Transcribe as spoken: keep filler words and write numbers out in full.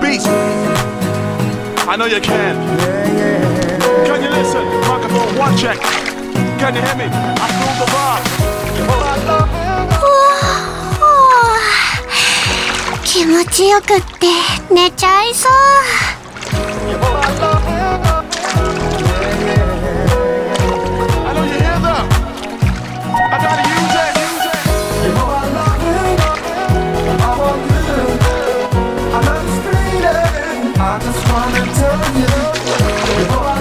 Beats. I know you can. Can you listen? Microphone one check. Can you hear me? I feel the vibe. All I love. Oh, oh. 気持ちよくって寝ちゃいそう。 I just wanna tell you.